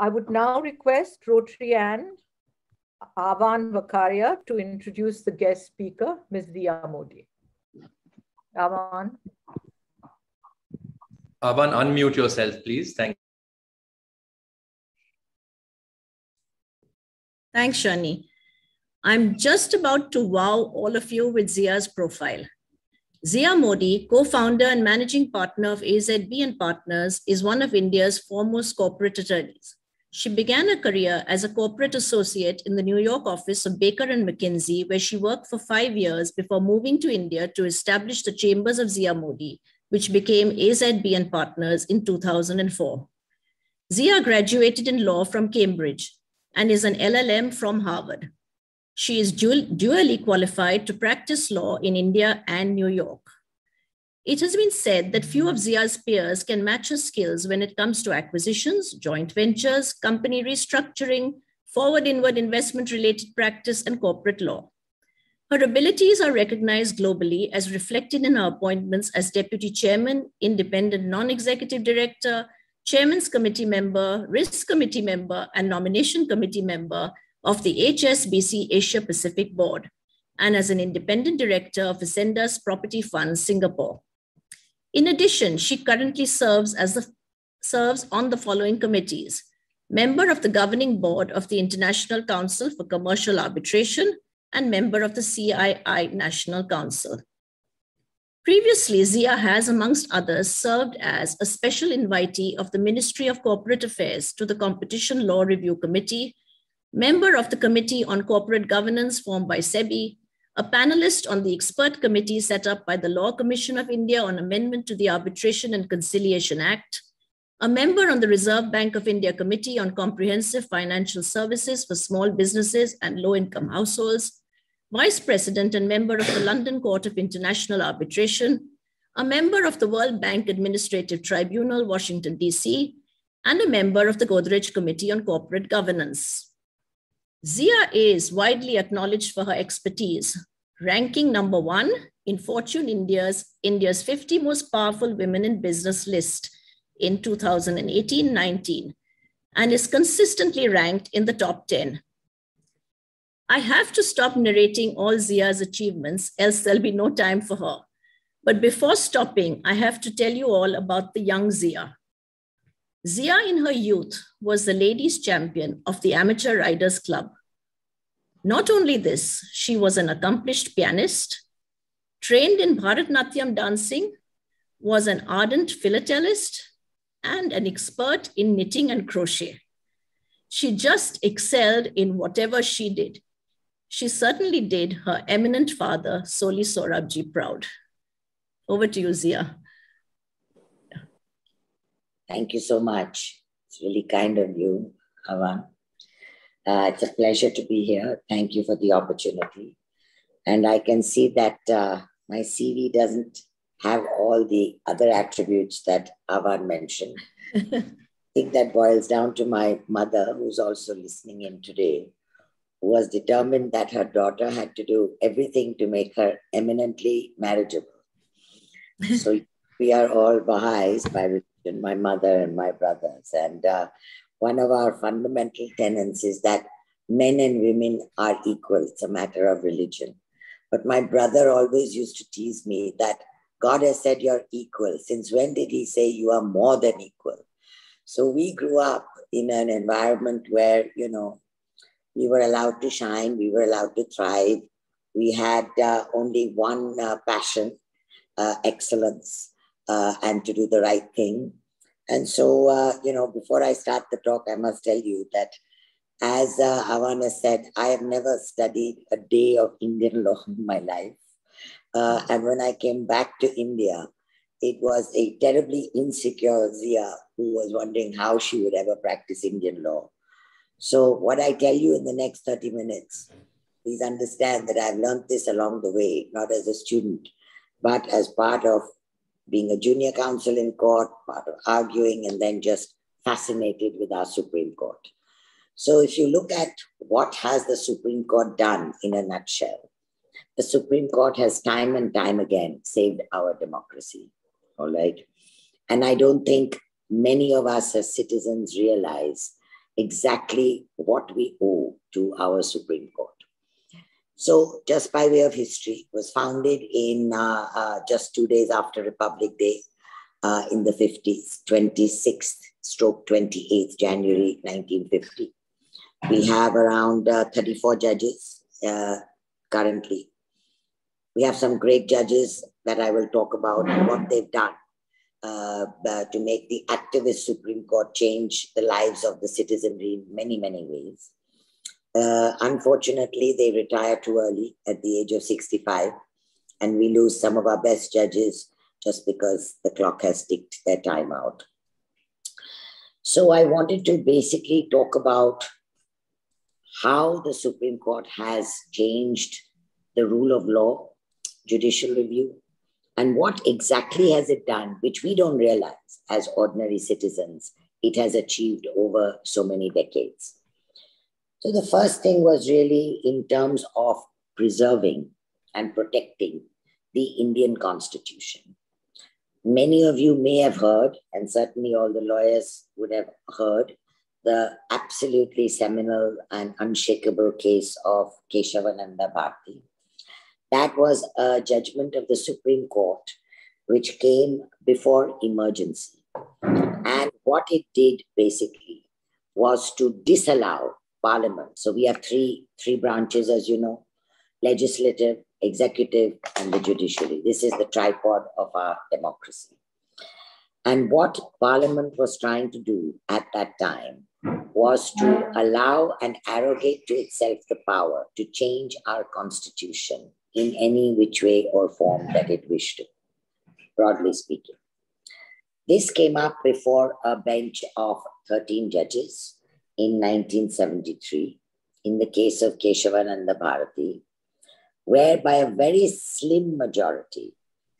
I would now request Rotary-Ann Avan Vakaria to introduce the guest speaker, Ms. Zia Mody. Avan. Avan, unmute yourself, please. Thank you. Thanks, Shani. I'm just about to wow all of you with Zia's profile. Zia Mody, co-founder and managing partner of AZB and Partners, is one of India's foremost corporate attorneys. She began her career as a corporate associate in the New York office of Baker and McKenzie, where she worked for 5 years before moving to India to establish the Chambers of Zia Mody, which became AZB and Partners in 2004. Zia graduated in law from Cambridge and is an LLM from Harvard. She is dually qualified to practice law in India and New York. It has been said that few of Zia's peers can match her skills when it comes to acquisitions, joint ventures, company restructuring, forward-inward investment-related practice, and corporate law. Her abilities are recognized globally as reflected in her appointments as Deputy Chairman, Independent Non-Executive Director, Chairman's Committee Member, Risk Committee Member, and Nomination Committee Member of the HSBC Asia Pacific Board, and as an independent director of Ascendas Property Fund Singapore. In addition, she currently serves on the following committees: member of the governing board of the International Council for Commercial Arbitration and member of the CII National Council. Previously, Zia has, amongst others, served as a special invitee of the Ministry of Corporate Affairs to the Competition Law Review Committee, member of the Committee on Corporate Governance formed by SEBI, a panelist on the expert committee set up by the Law Commission of India on amendment to the Arbitration and Conciliation Act, a member on the Reserve Bank of India Committee on Comprehensive Financial Services for Small Businesses and Low-Income Households, Vice President and member of the London Court of International Arbitration, a member of the World Bank Administrative Tribunal, Washington, DC, and a member of the Godrej Committee on Corporate Governance. Zia is widely acknowledged for her expertise, ranking #1 in Fortune India's 50 Most Powerful Women in Business list in 2018-19, and is consistently ranked in the top 10. I have to stop narrating all Zia's achievements, else there'll be no time for her. But before stopping, I have to tell you all about the young Zia. Zia in her youth was the ladies' champion of the Amateur Riders Club. Not only this, she was an accomplished pianist, trained in Bharatanatyam dancing, was an ardent philatelist, and an expert in knitting and crochet. She just excelled in whatever she did. She certainly did her eminent father, Soli Sorabji, proud. Over to you, Zia. Thank you so much. It's really kind of you, Avan. It's a pleasure to be here. Thank you for the opportunity. And I can see that my CV doesn't have all the other attributes that Avan mentioned. I think that boils down to my mother, who's also listening in today, who was determined that her daughter had to do everything to make her eminently marriageable. So we are all Baha'is by and my mother and my brothers. And one of our fundamental tenets is that men and women are equal. It's a matter of religion. But my brother always used to tease me that God has said you're equal. Since when did he say you are more than equal? So we grew up in an environment where, you know, we were allowed to shine. We were allowed to thrive. We had only one passion, excellence. And to do the right thing. And so, you know, before I start the talk, I must tell you that as Avan has said, I have never studied a day of Indian law in my life. And when I came back to India, it was a terribly insecure Zia who was wondering how she would ever practice Indian law. So what I tell you in the next 30 minutes, please understand that I've learned this along the way, not as a student, but as part of being a junior counsel in court, part of arguing, and then just fascinated with our Supreme Court. So if you look at what has the Supreme Court done in a nutshell, the Supreme Court has time and time again saved our democracy, all right? And I don't think many of us as citizens realize exactly what we owe to our Supreme Court. So just by way of history, it was founded in just 2 days after Republic Day in the 50s, 26th/28th January 1950. We have around 34 judges currently. We have some great judges that I will talk about and what they've done to make the activist Supreme Court change the lives of the citizenry in many, many ways. Unfortunately, they retire too early at the age of 65, and we lose some of our best judges just because the clock has ticked their time out. So I wanted to basically talk about how the Supreme Court has changed the rule of law, judicial review, and what exactly has it done, which we don't realize as ordinary citizens, it has achieved over so many decades. So the first thing was really in terms of preserving and protecting the Indian Constitution. Many of you may have heard, and certainly all the lawyers would have heard, the absolutely seminal and unshakable case of Kesavananda Bharati. That was a judgment of the Supreme Court, which came before emergency. And what it did basically was to disallow Parliament. So we have three branches, as you know, legislative, executive, and the judiciary. This is the tripod of our democracy. And what Parliament was trying to do at that time was to allow and arrogate to itself the power to change our constitution in any which way or form that it wished to, broadly speaking. This came up before a bench of 13 judges in 1973 in the case of Kesavananda Bharati, where by a very slim majority,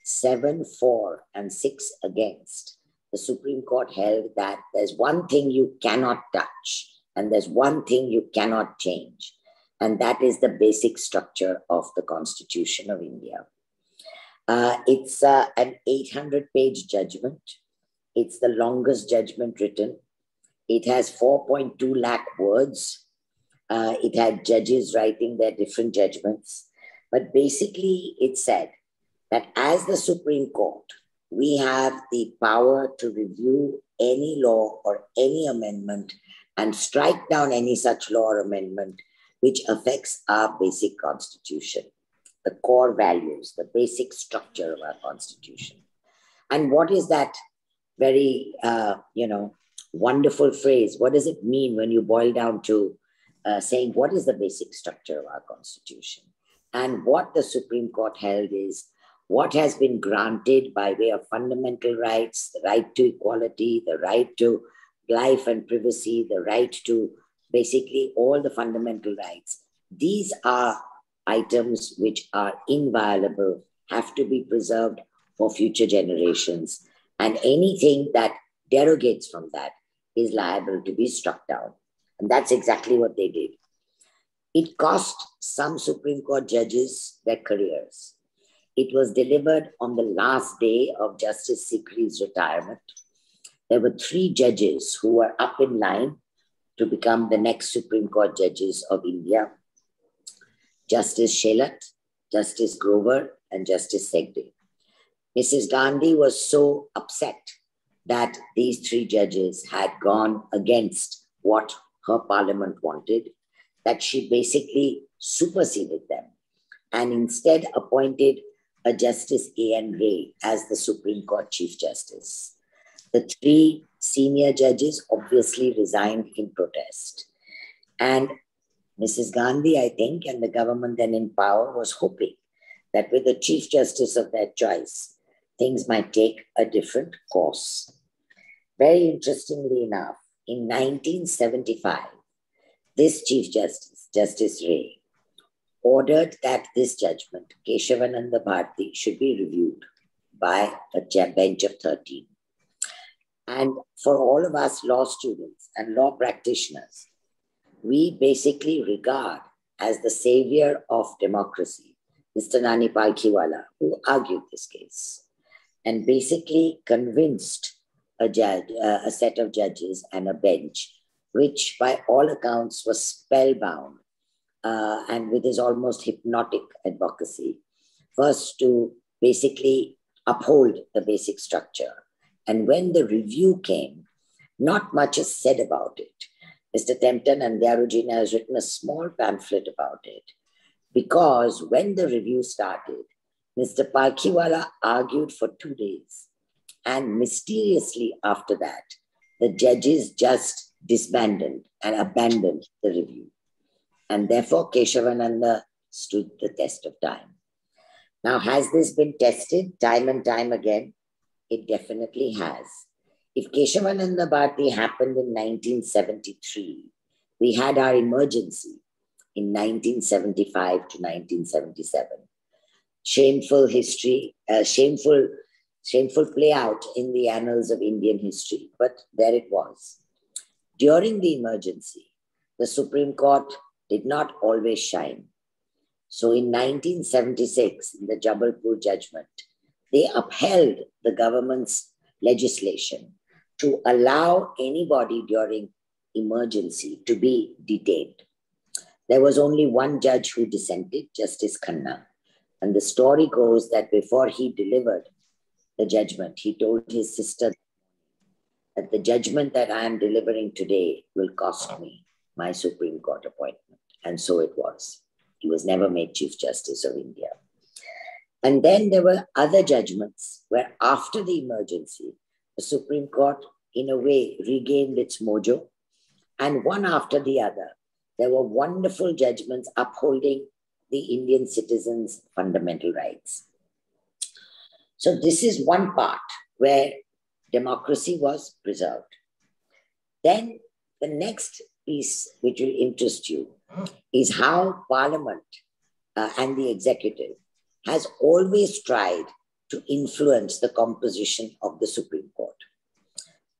7-4 and 6 against, the Supreme Court held that there's one thing you cannot touch and there's one thing you cannot change. And that is the basic structure of the Constitution of India. It's an 800-page judgment. It's the longest judgment written. It has 4.2 lakh words. It had judges writing their different judgments. But basically, it said that as the Supreme Court, we have the power to review any law or any amendment and strike down any such law or amendment which affects our basic constitution, the core values, the basic structure of our constitution. And what is that very, wonderful phrase? What does it mean when you boil down to saying what is the basic structure of our constitution? And what the Supreme Court held is what has been granted by way of fundamental rights, the right to equality, the right to life and privacy, the right to basically all the fundamental rights. These are items which are inviolable, have to be preserved for future generations. And anything that derogates from that is liable to be struck down. And that's exactly what they did. It cost some Supreme Court judges their careers. It was delivered on the last day of Justice Sikri's retirement. There were three judges who were up in line to become the next Supreme Court judges of India: Justice Shelat, Justice Grover, and Justice Segde. Mrs. Gandhi was so upset that these three judges had gone against what her parliament wanted that she basically superseded them and instead appointed a Justice A.N. Ray as the Supreme Court Chief Justice. The three senior judges obviously resigned in protest. And Mrs. Gandhi, I think, and the government then in power was hoping that with the Chief Justice of their choice, things might take a different course. Very interestingly enough, in 1975, this Chief Justice, Justice Ray, ordered that this judgment, Kesavananda Bharati, should be reviewed by a bench of 13. And for all of us law students and law practitioners, we basically regard as the savior of democracy, Mr. Nani Palkhiwala, who argued this case and basically convinced a set of judges and a bench which by all accounts was spellbound and with his almost hypnotic advocacy, first to basically uphold the basic structure. And when the review came, not much is said about it. Mr. Tempton and Dhyarujina has written a small pamphlet about it, because when the review started, Mr. Parkhiwala argued for 2 days. And mysteriously after that, the judges just disbanded and abandoned the review. And therefore, Kesavananda stood the test of time. Now, has this been tested time and time again? It definitely has. If Kesavananda Bharati happened in 1973, we had our emergency in 1975 to 1977. Shameful history, shameful play out in the annals of Indian history, but there it was. During the emergency, the Supreme Court did not always shine. So in 1976, in the Jabalpur judgment, they upheld the government's legislation to allow anybody during emergency to be detained. There was only one judge who dissented, Justice Khanna. And the story goes that before he delivered the judgment, he told his sister that the judgment that I am delivering today will cost me my Supreme Court appointment. And so it was. He was never made Chief Justice of India. And then there were other judgments where after the emergency, the Supreme Court in a way regained its mojo. And one after the other, there were wonderful judgments upholding the Indian citizens' fundamental rights. So this is one part where democracy was preserved. Then the next piece which will interest you is how Parliament and the executive has always tried to influence the composition of the Supreme Court.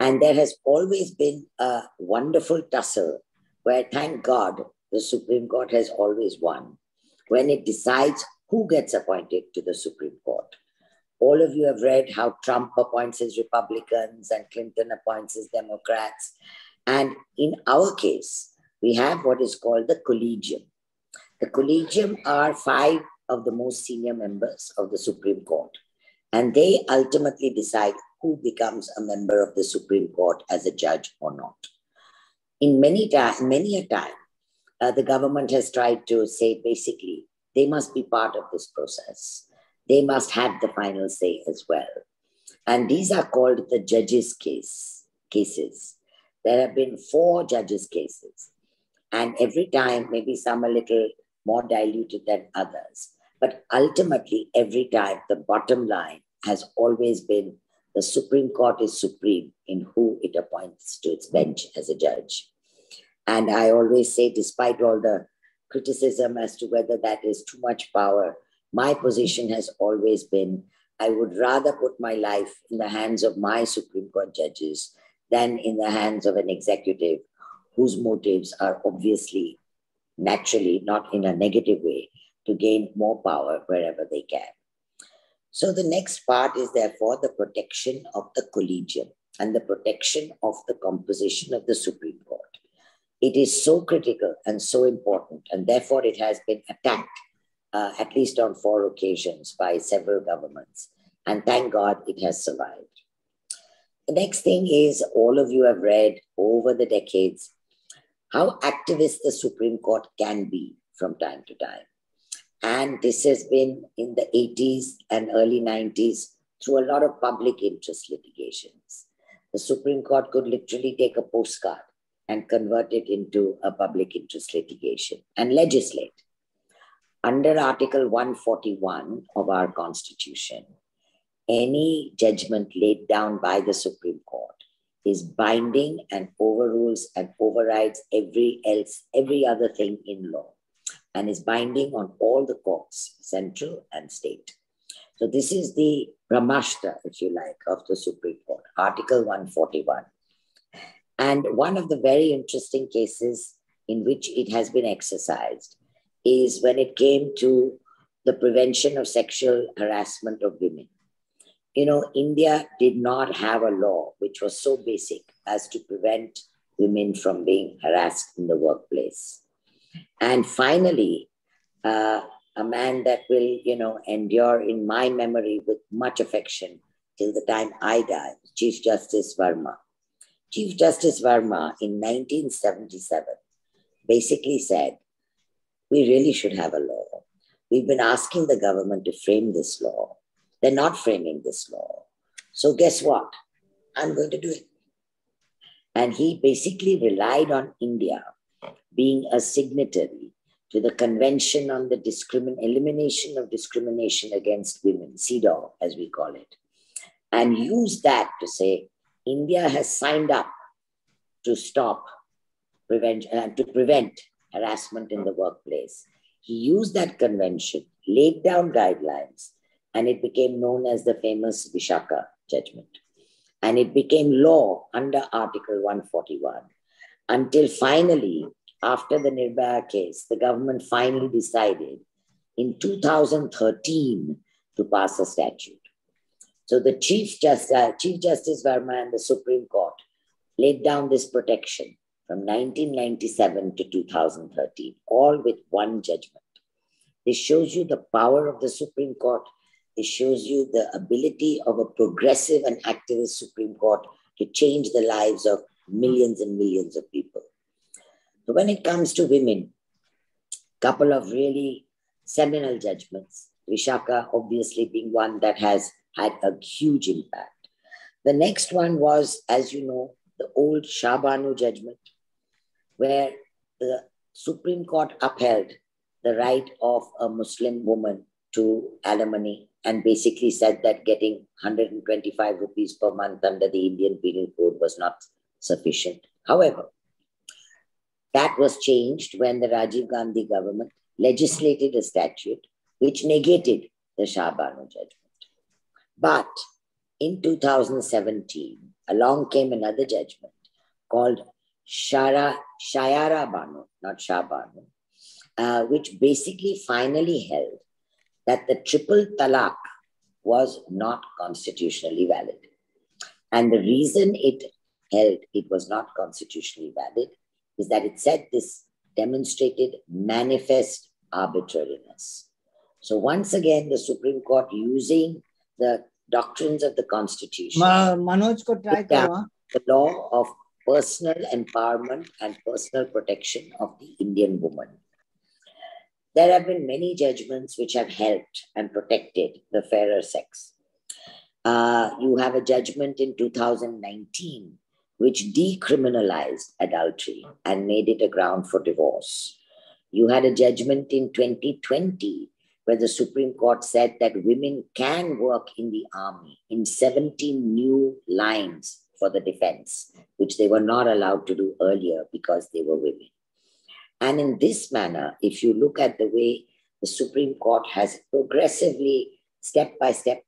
And there has always been a wonderful tussle where, thank God, the Supreme Court has always won when it decides who gets appointed to the Supreme Court. All of you have read how Trump appoints his Republicans and Clinton appoints his Democrats. And in our case, we have what is called the Collegium. The Collegium are 5 of the most senior members of the Supreme Court. And they ultimately decide who becomes a member of the Supreme Court as a judge or not. In many a time, the government has tried to say, basically, they must be part of this process. They must have the final say as well. And these are called the judges' cases. There have been 4 judges' cases. And every time, maybe some a little more diluted than others. But ultimately, every time, the bottom line has always been the Supreme Court is supreme in who it appoints to its bench as a judge. And I always say, despite all the criticism as to whether that is too much power, my position has always been, I would rather put my life in the hands of my Supreme Court judges than in the hands of an executive whose motives are obviously, naturally, not in a negative way, to gain more power wherever they can. So the next part is therefore the protection of the Collegium and the protection of the composition of the Supreme Court. It is so critical and so important, and therefore it has been attacked at least on 4 occasions by several governments. And thank God it has survived. The next thing is, all of you have read over the decades how activist the Supreme Court can be from time to time. And this has been in the 80s and early 90s through a lot of public interest litigations. The Supreme Court could literally take a postcard and convert it into a public interest litigation and legislate. Under Article 141 of our Constitution, any judgment laid down by the Supreme Court is binding and overrules and overrides every other thing in law, and is binding on all the courts, central and state. So this is the Brahmashtra, if you like, of the Supreme Court, Article 141. And one of the very interesting cases in which it has been exercised is when it came to the prevention of sexual harassment of women. You know, India did not have a law which was so basic as to prevent women from being harassed in the workplace. And finally, a man that will, endure in my memory with much affection till the time I die, Chief Justice Verma. Chief Justice Verma in 1977 basically said, we really should have a law. We've been asking the government to frame this law. They're not framing this law. So guess what? I'm going to do it. And he basically relied on India being a signatory to the Convention on the Elimination of Discrimination Against Women, CEDAW, as we call it, and used that to say, India has signed up to stop, prevent harassment in the workplace. He used that convention, laid down guidelines, and it became known as the famous Vishaka judgment. And it became law under Article 141 until finally, after the Nirbhaya case, the government finally decided in 2013 to pass a statute. So the Chief Justice Verma and the Supreme Court laid down this protection from 1997 to 2013, all with one judgment. This shows you the power of the Supreme Court. It shows you the ability of a progressive and activist Supreme Court to change the lives of millions and millions of people. So when it comes to women, a couple of really seminal judgments, Vishaka obviously being one that has had a huge impact. The next one was, as you know, the old Shah Bano judgment, where the Supreme Court upheld the right of a Muslim woman to alimony and basically said that getting 125 rupees per month under the Indian Penal Code was not sufficient. However, that was changed when the Rajiv Gandhi government legislated a statute which negated the Shah Bano judgment. But in 2017, along came another judgment called Shayara Bano, not Shah Bano, which basically finally held that the triple talaq was not constitutionally valid. And the reason it held it was not constitutionally valid is that it said this demonstrated manifest arbitrariness. So once again, the Supreme Court using the doctrines of the Constitution, the law of personal empowerment and personal protection of the Indian woman. There have been many judgments which have helped and protected the fairer sex. You have a judgment in 2019 which decriminalized adultery and made it a ground for divorce. You had a judgment in 2020 where the Supreme Court said that women can work in the army in 17 new lines for the defense, which they were not allowed to do earlier because they were women. And in this manner, if you look at the way the Supreme Court has progressively, step by step,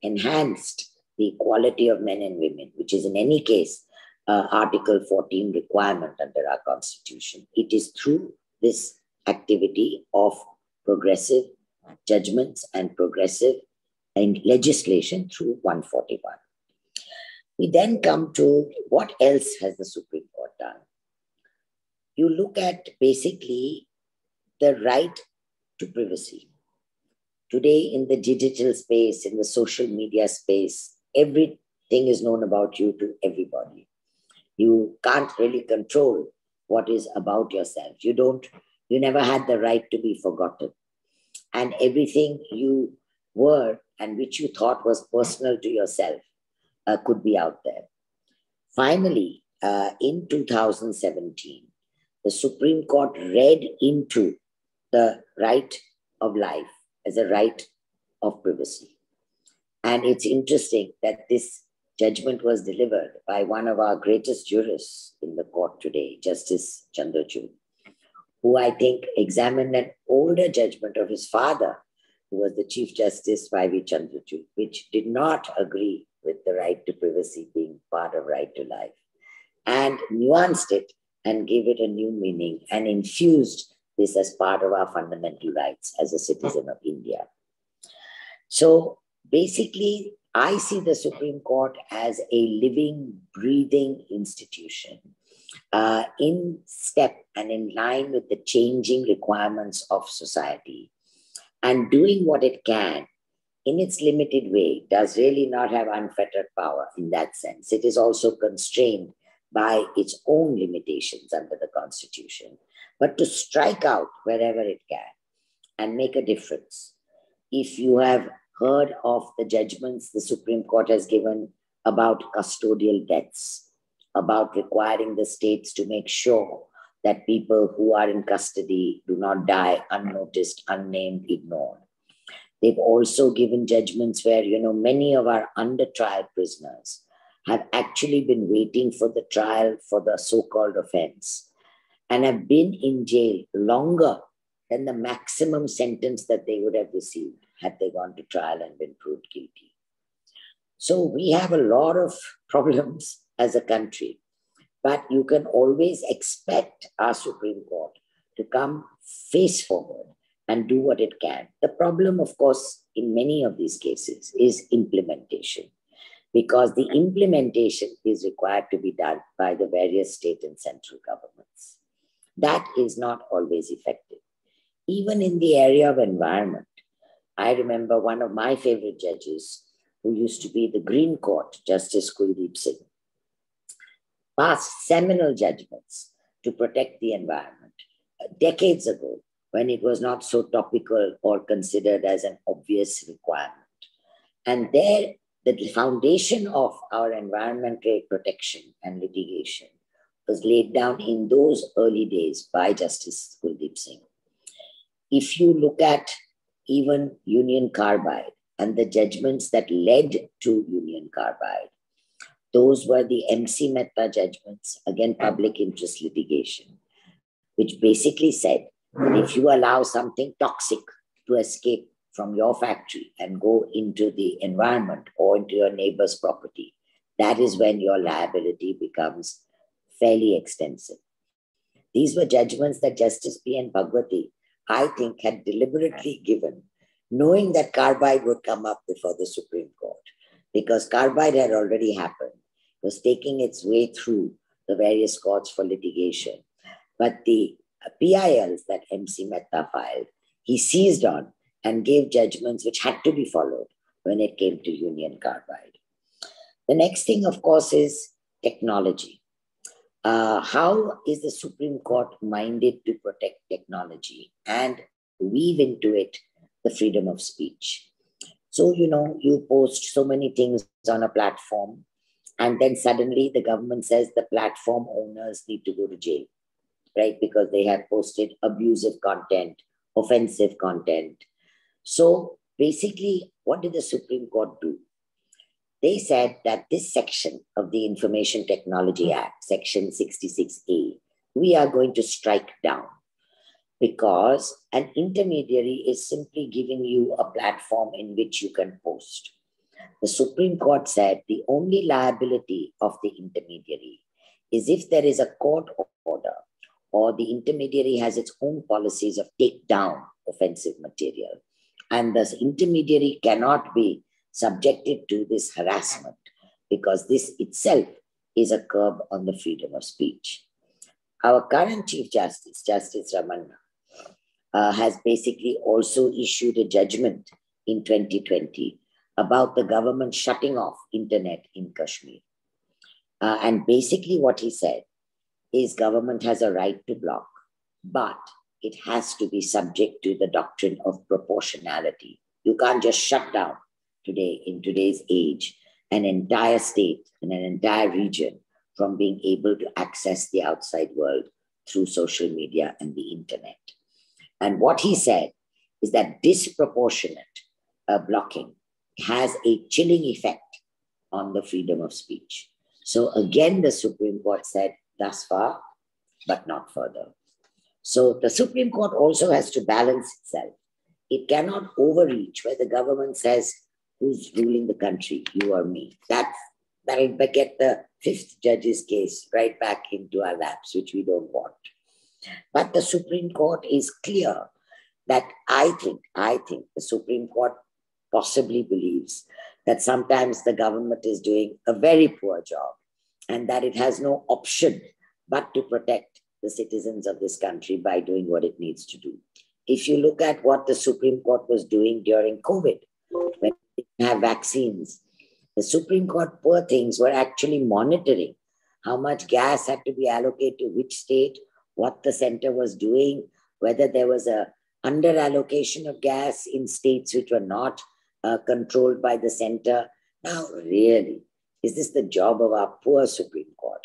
enhanced the equality of men and women, which is in any case, Article 14 requirement under our Constitution. It is through this activity of progressive judgments and progressive and legislation through 141. We then come to what else has the Supreme Court done? You look at basically the right to privacy. Today in the digital space, in the social media space, everything is known about you to everybody. You can't really control what is about yourself. You never had the right to be forgotten. And everything you were and which you thought was personal to yourself could be out there. Finally, in 2017, the Supreme Court read into the right of life as a right of privacy. And it's interesting that this judgment was delivered by one of our greatest jurists in the court today, Justice Chandrachud, who I think examined an older judgment of his father, who was the Chief Justice Y.V. Chandrachud, which did not agree with the right to privacy being part of right to life, and nuanced it and gave it a new meaning and infused this as part of our fundamental rights as a citizen of India. So basically, I see the Supreme Court as a living, breathing institution in step and in line with the changing requirements of society, and doing what it can in its limited way, does really not have unfettered power in that sense. It is also constrained by its own limitations under the Constitution, but to strike out wherever it can and make a difference. If you have heard of the judgments the Supreme Court has given about custodial debts, about requiring the states to make sure that people who are in custody do not die unnoticed, unnamed, ignored. They've also given judgments where, you know, many of our under-trial prisoners have actually been waiting for the trial for the so-called offense and have been in jail longer than the maximum sentence that they would have received had they gone to trial and been proved guilty. So we have a lot of problems as a country, but you can always expect our Supreme Court to come face forward and do what it can. The problem, of course, in many of these cases is implementation, because the implementation is required to be done by the various state and central governments. That is not always effective. Even in the area of environment, I remember one of my favorite judges, who used to be the Green Court, Justice Kuldeep Singh, passed seminal judgments to protect the environment decades ago, when it was not so topical or considered as an obvious requirement. And there, the foundation of our environmental protection and litigation was laid down in those early days by Justice Kuldeep Singh. If you look at even Union Carbide and the judgments that led to Union Carbide, those were the MC Mehta judgments, again, public interest litigation, which basically said, and if you allow something toxic to escape from your factory and go into the environment or into your neighbor's property, that is when your liability becomes fairly extensive. These were judgments that Justice P.N. Bhagwati, I think, had deliberately given, knowing that Carbide would come up before the Supreme Court, because Carbide had already happened, was taking its way through the various courts for litigation. But the PILs that MC Mehta filed, he seized on and gave judgments which had to be followed when it came to Union Carbide. The next thing, of course, is technology. How is the Supreme Court minded to protect technology and weave into it the freedom of speech? So, you know, you post so many things on a platform, and then suddenly the government says the platform owners need to go to jail, right? Because they have posted abusive content, offensive content. So basically, what did the Supreme Court do? They said that this section of the Information Technology Act, Section 66A, we are going to strike down because an intermediary is simply giving you a platform in which you can post. The Supreme Court said the only liability of the intermediary is if there is a court order or the intermediary has its own policies of take down offensive material. And thus intermediary cannot be subjected to this harassment because this itself is a curb on the freedom of speech. Our current Chief Justice, Justice Ramanna, has basically also issued a judgment in 2020 about the government shutting off internet in Kashmir. And basically what he said is government has a right to block, but it has to be subject to the doctrine of proportionality. You can't just shut down today, in today's age, an entire state and an entire region from being able to access the outside world through social media and the internet. And what he said is that disproportionate blocking has a chilling effect on the freedom of speech. So again, the Supreme Court said, thus far, but not further. So the Supreme Court also has to balance itself. It cannot overreach where the government says, who's ruling the country, you or me. That'll get the fifth judge's case right back into our laps, which we don't want. But the Supreme Court is clear that I think the Supreme Court possibly believes that sometimes the government is doing a very poor job and that it has no option but to protect the citizens of this country by doing what it needs to do. If you look at what the Supreme Court was doing during COVID, when we didn't have vaccines, the Supreme Court, poor things, were actually monitoring how much gas had to be allocated to which state, what the center was doing, whether there was a under allocation of gas in states which were not controlled by the center. Now, really, is this the job of our poor Supreme Court?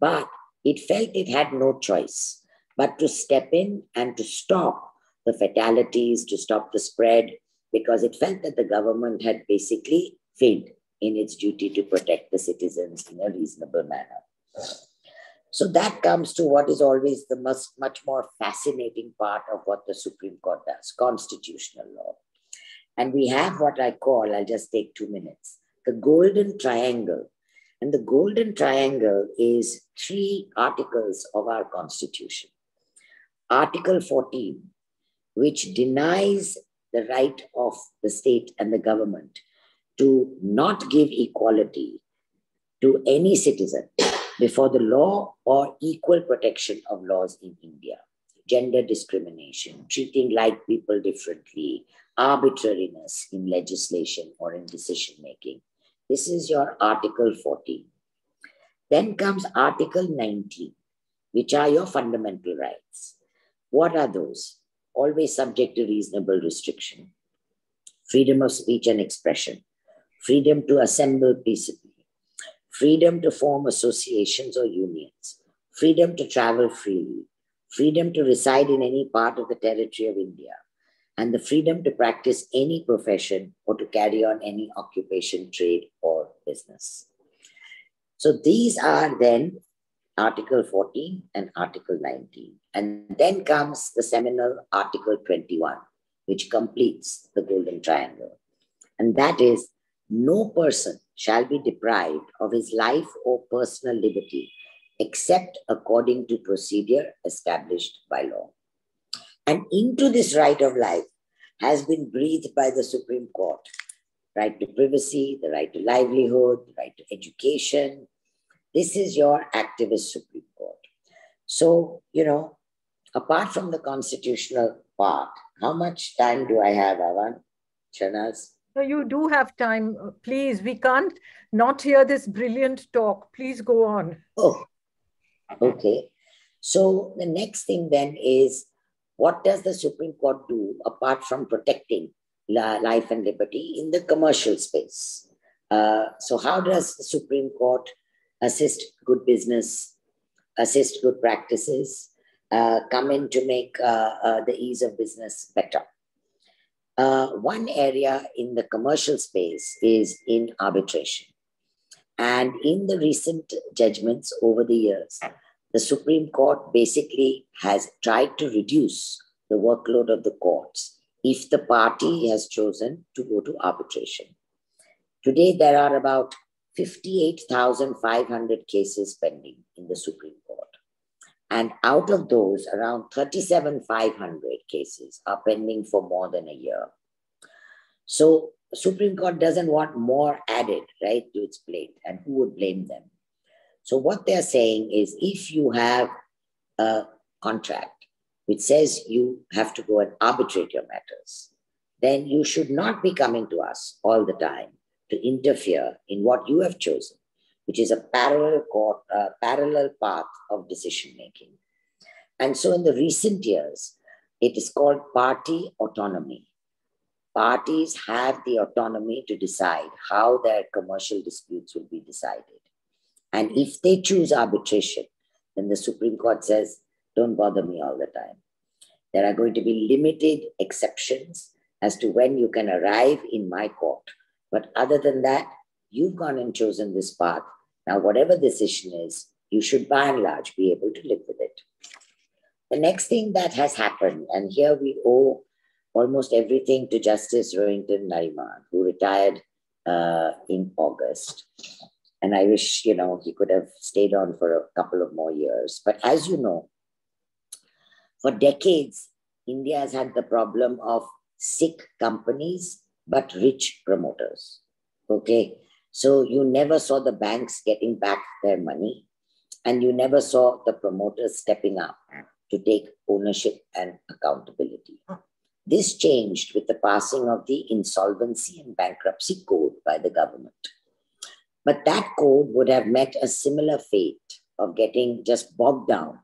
But it felt it had no choice but to step in and to stop the fatalities, to stop the spread, because it felt that the government had basically failed in its duty to protect the citizens in a reasonable manner. So that comes to what is always the much more fascinating part of what the Supreme Court does, constitutional law. And we have what I call, I'll just take 2 minutes, the golden triangle. And the golden triangle is 3 articles of our constitution. Article 14, which denies the right of the state and the government to not give equality to any citizen before the law or equal protection of laws in India. Gender discrimination, treating like people differently, arbitrariness in legislation or in decision-making. This is your Article 14. Then comes Article 19, which are your fundamental rights. What are those? Always subject to reasonable restriction. Freedom of speech and expression. Freedom to assemble peaceably. Freedom to form associations or unions, freedom to travel freely, freedom to reside in any part of the territory of India, and the freedom to practice any profession or to carry on any occupation, trade, or business. So these are then Article 14 and Article 19. And then comes the seminal Article 21, which completes the Golden Triangle. And that is, no person shall be deprived of his life or personal liberty, except according to procedure established by law. And into this right of life has been breathed by the Supreme Court, right to privacy, the right to livelihood, the right to education. This is your activist Supreme Court. So, you know, apart from the constitutional part, how much time do I have, Avan? Shanaz? You do have time, please. We can't not hear this brilliant talk. Please go on. Oh, okay. So the next thing then is, what does the Supreme Court do apart from protecting life and liberty in the commercial space? So how does the Supreme Court assist good business, assist good practices, come in to make the ease of business better? One area in the commercial space is in arbitration. And in the recent judgments over the years, the Supreme Court basically has tried to reduce the workload of the courts if the party has chosen to go to arbitration. Today, there are about 58,500 cases pending in the Supreme Court. And out of those, around 37,500 cases are pending for more than a year. So Supreme Court doesn't want more added, right, to its plate, and who would blame them? So what they're saying is, if you have a contract which says you have to go and arbitrate your matters, then you should not be coming to us all the time to interfere in what you have chosen, which is a parallel path of decision-making. And so in the recent years, it is called party autonomy. Parties have the autonomy to decide how their commercial disputes will be decided. And if they choose arbitration, then the Supreme Court says, don't bother me all the time. There are going to be limited exceptions as to when you can arrive in my court. But other than that, you've gone and chosen this path. Now, whatever decision is, you should by and large be able to live with it. The next thing that has happened, and here we owe almost everything to Justice Rohington Nariman, who retired in August. And I wish, you know, he could have stayed on for a couple of more years. But as you know, for decades, India has had the problem of sick companies, but rich promoters, okay? So you never saw the banks getting back their money. And you never saw the promoters stepping up to take ownership and accountability. This changed with the passing of the Insolvency and Bankruptcy Code by the government. But that code would have met a similar fate of getting just bogged down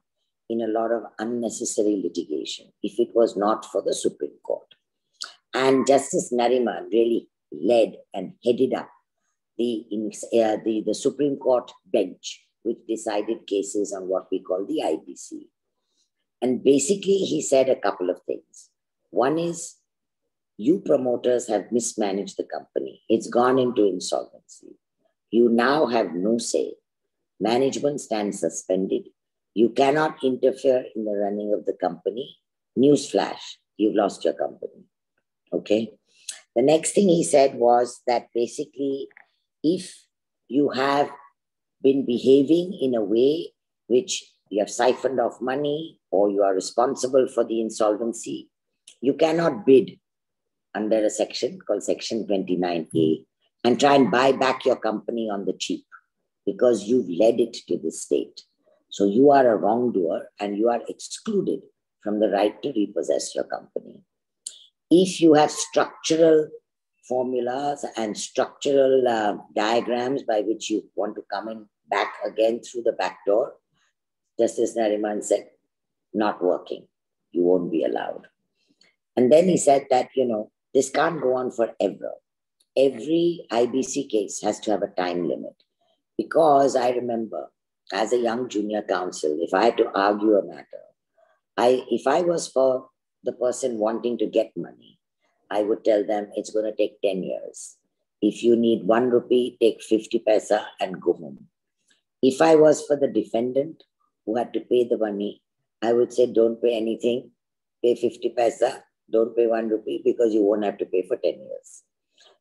in a lot of unnecessary litigation if it was not for the Supreme Court. And Justice Nariman really led and headed up the Supreme Court bench, which decided cases on what we call the IBC. And basically, he said a couple of things. One is, you promoters have mismanaged the company. It's gone into insolvency. You now have no say. Management stands suspended. You cannot interfere in the running of the company. Newsflash, you've lost your company. Okay. The next thing he said was that basically, if you have been behaving in a way which you have siphoned off money or you are responsible for the insolvency, you cannot bid under a section called Section 29A and try and buy back your company on the cheap because you've led it to this state. So you are a wrongdoer and you are excluded from the right to repossess your company. If you have structural formulas and structural diagrams by which you want to come in back again through the back door, Justice Nariman said, not working, you won't be allowed. And then he said that, you know, this can't go on forever. Every IBC case has to have a time limit. Because I remember as a young junior counsel, if I had to argue a matter, if I was for the person wanting to get money, I would tell them it's going to take 10 years. If you need 1 rupee, take 50 paisa and go home. If I was for the defendant who had to pay the money, I would say, don't pay anything, pay 50 paisa, don't pay 1 rupee because you won't have to pay for 10 years.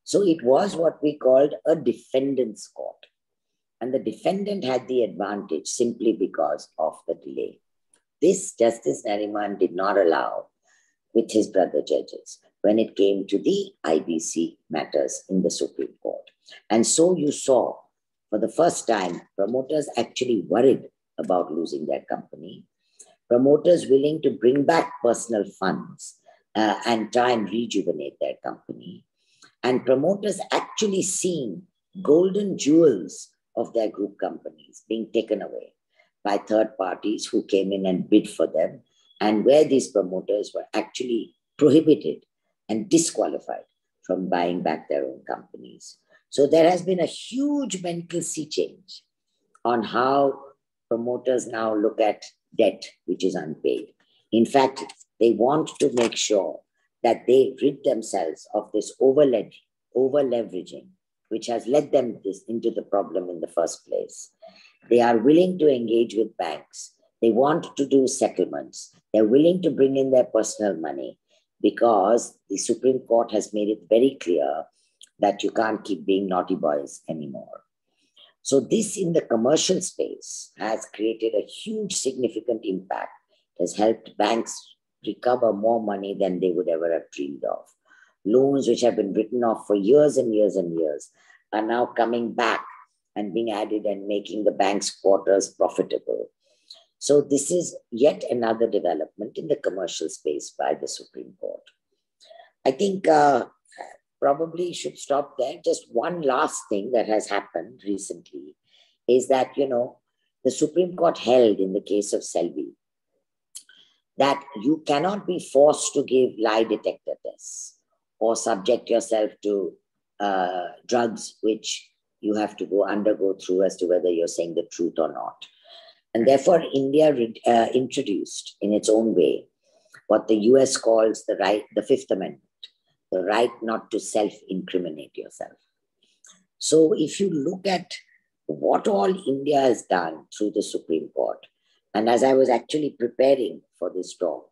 So it was what we called a defendant's court. And the defendant had the advantage simply because of the delay. This Justice Nariman did not allow with his brother judges when it came to the IBC matters in the Supreme Court. And so you saw, for the first time, promoters actually worried about losing their company. Promoters willing to bring back personal funds and try and rejuvenate their company. And promoters actually seeing golden jewels of their group companies being taken away by third parties who came in and bid for them, and where these promoters were actually prohibited and disqualified from buying back their own companies. So there has been a huge mental sea change on how promoters now look at debt, which is unpaid. In fact, they want to make sure that they rid themselves of this over-leveraging, which has led them into the problem in the first place. They are willing to engage with banks. They want to do settlements. They're willing to bring in their personal money because the Supreme Court has made it very clear that you can't keep being naughty boys anymore. So this in the commercial space has created a huge significant impact. It has helped banks recover more money than they would ever have dreamed of. Loans which have been written off for years and years and years are now coming back and being added and making the bank's quarters profitable. So this is yet another development in the commercial space by the Supreme Court. I think probably should stop there. Just one last thing that has happened recently is that, you know, the Supreme Court held in the case of SEBI that you cannot be forced to give lie detector tests or subject yourself to drugs, which you have to undergo through as to whether you're saying the truth or not. And therefore, India introduced in its own way what the US calls the right, the Fifth Amendment, the right not to self-incriminate yourself. So if you look at what all India has done through the Supreme Court, and as I was actually preparing for this talk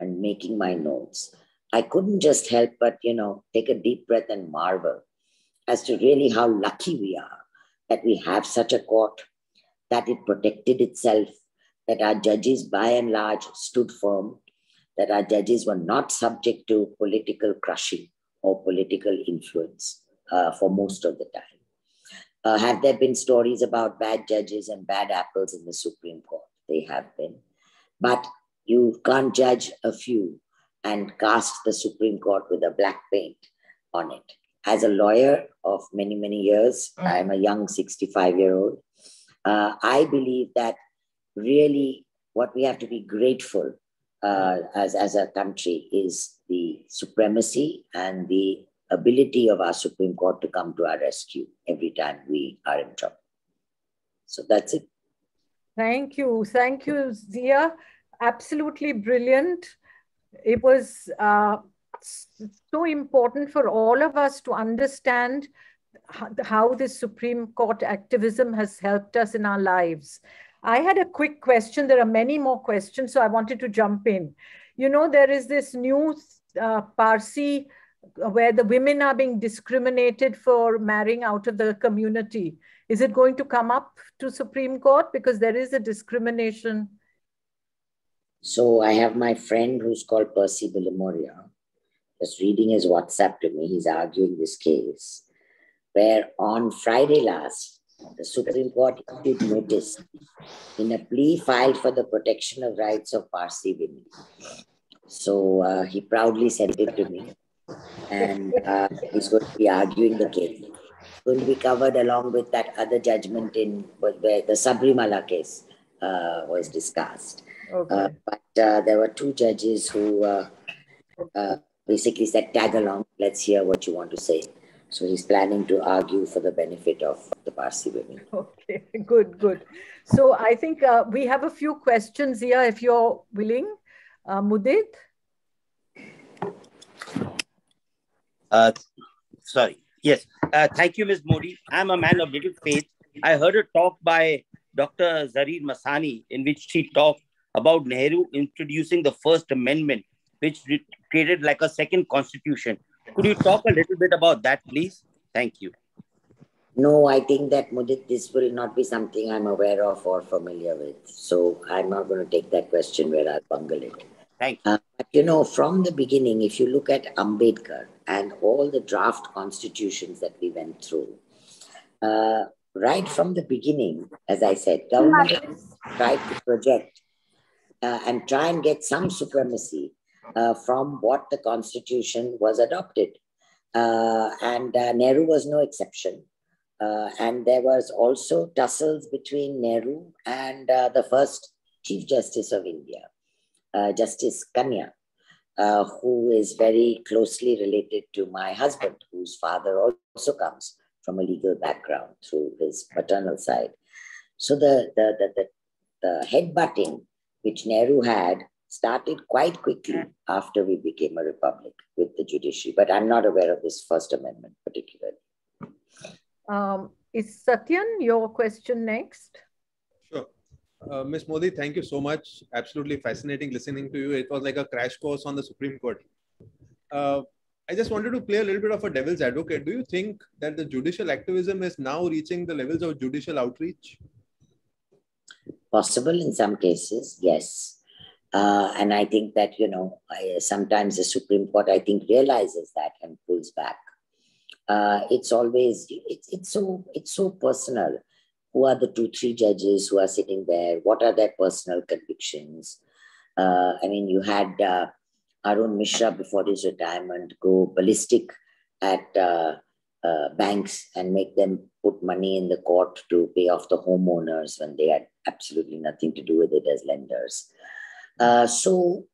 and making my notes, I couldn't just help but, you know, take a deep breath and marvel as to really how lucky we are that we have such a court, that it protected itself, that our judges by and large stood firm, that our judges were not subject to political crushing or political influence for most of the time. Have there been stories about bad judges and bad apples in the Supreme Court? They have been. But you can't judge a few and cast the Supreme Court with a black paint on it. As a lawyer of many, many years, I'm a young 65-year-old. I believe that really what we have to be grateful as a country is the supremacy and the ability of our Supreme Court to come to our rescue every time we are in trouble. So that's it. Thank you. Thank you, Zia. Absolutely brilliant. It was so important for all of us to understand how this Supreme Court activism has helped us in our lives. I had a quick question. There are many more questions, so I wanted to jump in. You know, there is this new Parsi where the women are being discriminated for marrying out of the community. Is it going to come up to Supreme Court? Because there is a discrimination. So I have my friend who's called Percy Billamoria, just reading his WhatsApp to me. He's arguing this case, where on Friday last, the Supreme Court issued notice in a plea filed for the protection of rights of Parsi women. So he proudly sent it to me, and he's going to be arguing the case. Going to be covered along with that other judgment in where the Sabrimala case was discussed. Okay. But there were two judges who basically said, tag along, let's hear what you want to say. So he's planning to argue for the benefit of the Parsi women. Okay, good, good. So I think we have a few questions here, if you're willing. Mudit? Sorry. Yes. Thank you, Ms. Mody. I'm a man of little faith. I heard a talk by Dr. Zarir Masani in which she talked about Nehru introducing the First Amendment, which created like a second constitution. Could you talk a little bit about that, please? Thank you. No, I think that, Mudit, this will not be something I'm aware of or familiar with. So I'm not going to take that question where I'll bungle it. Thank you. But you know, from the beginning, if you look at Ambedkar and all the draft constitutions that we went through, right from the beginning, as I said, government tried to project and try and get some supremacy from what the constitution was adopted. And Nehru was no exception. And there was also tussles between Nehru and the first Chief Justice of India, Justice Kanya, who is very closely related to my husband, whose father also comes from a legal background through his paternal side. So the headbutting which Nehru had started quite quickly after we became a republic with the judiciary. But I'm not aware of this First Amendment particularly. Is Satyan your question next? Sure. Ms. Mody, thank you so much. Absolutely fascinating listening to you. It was like a crash course on the Supreme Court. I just wanted to play a little bit of a devil's advocate. Do you think that the judicial activism is now reaching the levels of judicial outreach? Possible in some cases, yes. And I think that, you know, sometimes the Supreme Court, I think, realizes that and pulls back. It's always, it's so personal. Who are the 2-3 judges who are sitting there? What are their personal convictions? I mean, you had Arun Mishra before his retirement go ballistic at banks and make them put money in the court to pay off the homeowners when they had absolutely nothing to do with it as lenders. So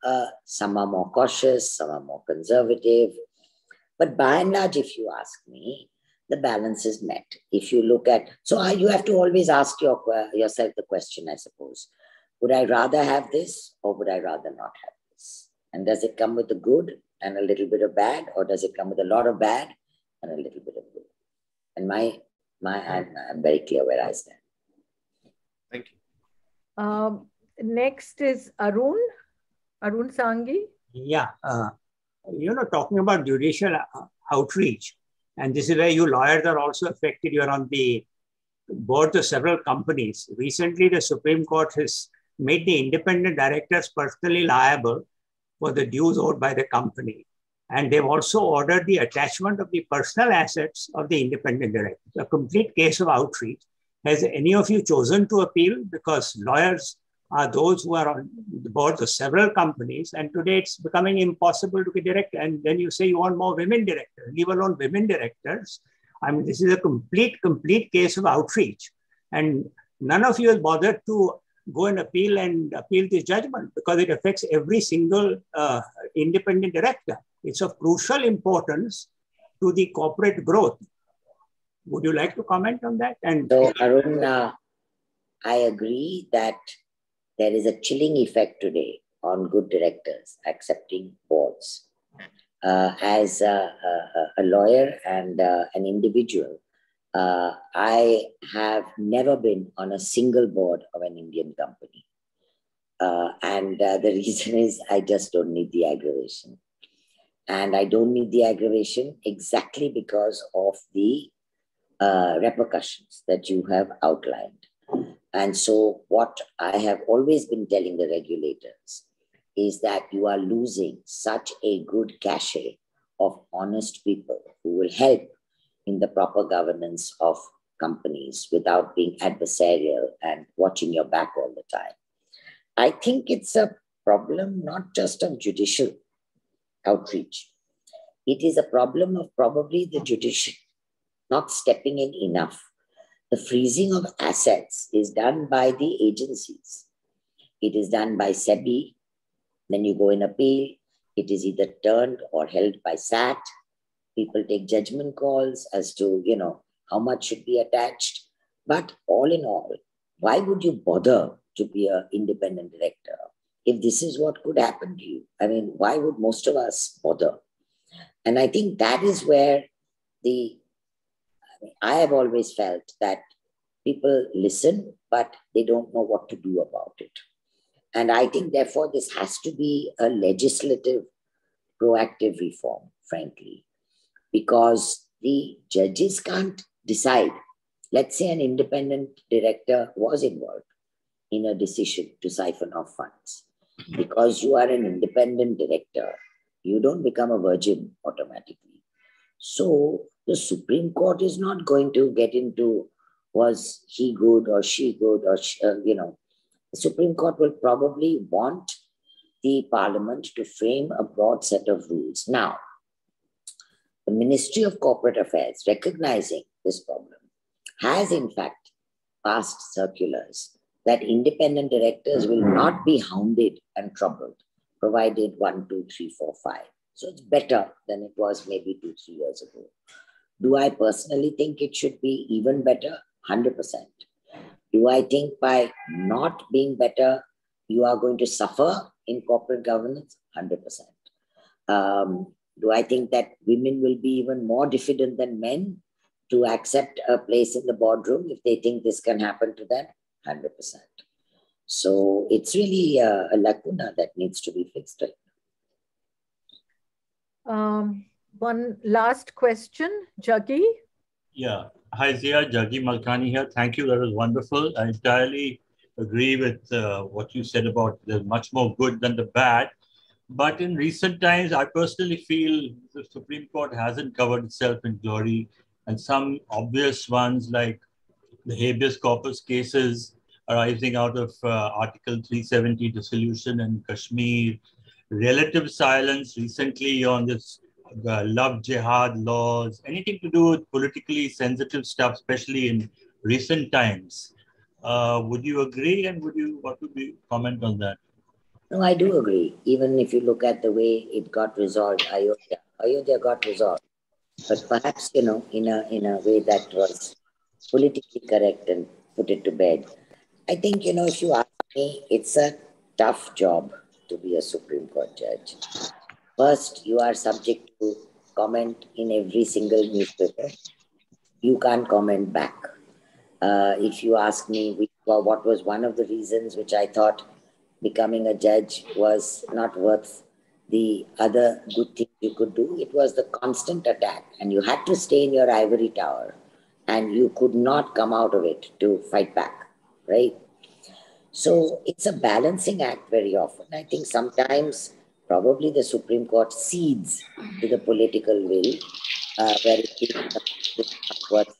some are more cautious, some are more conservative. But by and large, if you ask me, the balance is met. If you look at, so you have to always ask yourself the question, I suppose, would I rather have this or would I rather not have this? And does it come with the good and a little bit of bad, or does it come with a lot of bad and a little bit of good? And I'm very clear where I stand. Thank you. Next is Arun, Arun Sanghi. Yeah. You know, talking about judicial outreach, and this is where you lawyers are also affected. You're on the boards of several companies. Recently, the Supreme Court has made the independent directors personally liable for the dues owed by the company. And they've also ordered the attachment of the personal assets of the independent directors. A complete case of outreach. Has any of you chosen to appeal? Because lawyers are those who are on the boards of several companies, and today it's becoming impossible to be director. And then you say you want more women directors, leave alone women directors. I mean, this is a complete case of outreach. And none of you has bothered to go and appeal this judgment because it affects every single independent director. It's of crucial importance to the corporate growth. Would you like to comment on that? And so, Arun, I agree that there is a chilling effect today on good directors accepting boards. As a lawyer and an individual, I have never been on a single board of an Indian company. The reason is I just don't need the aggravation. And I don't need the aggravation exactly because of the repercussions that you have outlined. And so what I have always been telling the regulators is that you are losing such a good cachet of honest people who will help in the proper governance of companies without being adversarial and watching your back all the time. I think it's a problem not just of judicial outreach. It is a problem of probably the judiciary not stepping in enough. The freezing of assets is done by the agencies. It is done by SEBI. Then you go in appeal. It is either turned or held by SAT. People take judgment calls as to, you know, how much should be attached. But all in all, why would you bother to be an independent director if this is what could happen to you? I mean, why would most of us bother? And I think that is where I have always felt that people listen, but they don't know what to do about it. And I think, therefore, this has to be a legislative, proactive reform, frankly, because the judges can't decide. Let's say an independent director was involved in a decision to siphon off funds. Because you are an independent director, you don't become a virgin automatically. So the Supreme Court is not going to get into was he good or she good or, you know, the Supreme Court will probably want the Parliament to frame a broad set of rules. Now, the Ministry of Corporate Affairs, recognizing this problem, has in fact passed circulars that independent directors will not be hounded and troubled, provided 1, 2, 3, 4, 5. So it's better than it was maybe 2, 3 years ago. Do I personally think it should be even better? 100%. Do I think by not being better, you are going to suffer in corporate governance? 100%. Do I think that women will be even more diffident than men to accept a place in the boardroom if they think this can happen to them? 100%. So it's really a lacuna that needs to be fixed right now. One last question, Jaggi. Yeah. Hi, Zia. Jaggi Malkani here. Thank you. That was wonderful. I entirely agree with what you said about there's much more good than the bad. But in recent times, I personally feel the Supreme Court hasn't covered itself in glory. And some obvious ones like the habeas corpus cases arising out of Article 370 dissolution in Kashmir, relative silence recently on this love jihad laws, anything to do with politically sensitive stuff, especially in recent times. Would you agree, and would you want to comment on that? No, I do agree. Even if you look at the way it got resolved, Ayodhya got resolved, but perhaps, you know, in a way that was politically correct and put it to bed. I think, you know, if you ask me, it's a tough job to be a Supreme Court judge. First, you are subject to comment in every single newspaper. You can't comment back. If you ask me what was one of the reasons which I thought becoming a judge was not worth the other good thing you could do, it was the constant attack. And you had to stay in your ivory tower and you could not come out of it to fight back, right? So it's a balancing act very often. I think sometimes probably the Supreme Court cedes to the political will, where it is upwards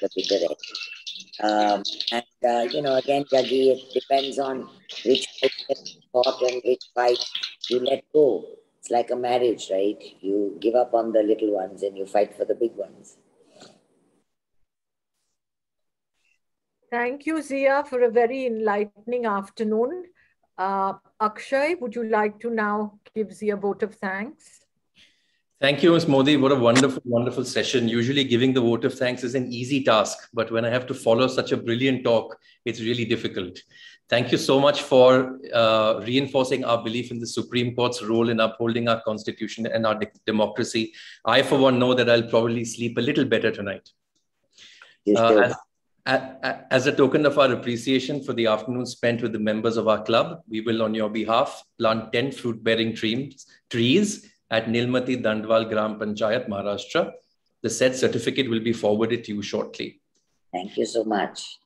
the bigger end. You know, again, Jaggi, it depends on which thought and which fight you let go. It's like a marriage, right? You give up on the little ones and you fight for the big ones. Thank you, Zia, for a very enlightening afternoon. Akshay, would you like to now give Zia a vote of thanks? Thank you, Ms. Mody. What a wonderful, wonderful session. Usually giving the vote of thanks is an easy task, but when I have to follow such a brilliant talk, it's really difficult. Thank you so much for reinforcing our belief in the Supreme Court's role in upholding our constitution and our democracy. I, for one, know that I'll probably sleep a little better tonight. As a token of our appreciation for the afternoon spent with the members of our club, we will, on your behalf, plant 10 fruit-bearing trees at Nilmati Dandwal Gram Panchayat, Maharashtra. The said certificate will be forwarded to you shortly. Thank you so much.